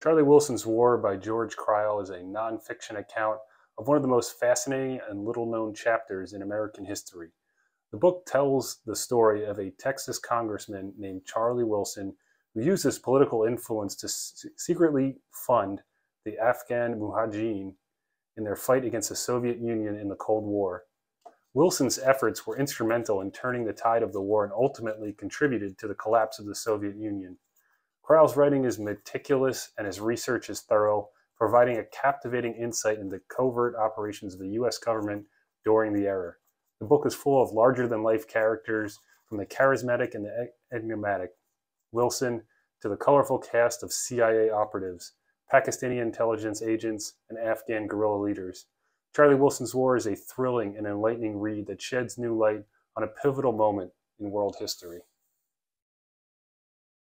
Charlie Wilson's War by George Crile is a non-fiction account of one of the most fascinating and little-known chapters in American history. The book tells the story of a Texas congressman named Charlie Wilson who used his political influence to secretly fund the Afghan Mujahideen in their fight against the Soviet Union in the Cold War. Wilson's efforts were instrumental in turning the tide of the war and ultimately contributed to the collapse of the Soviet Union. Crile's writing is meticulous and his research is thorough, providing a captivating insight into covert operations of the U.S. government during the era. The book is full of larger-than-life characters, from the charismatic and the enigmatic Wilson to the colorful cast of CIA operatives, Pakistani intelligence agents, and Afghan guerrilla leaders. Charlie Wilson's War is a thrilling and enlightening read that sheds new light on a pivotal moment in world history.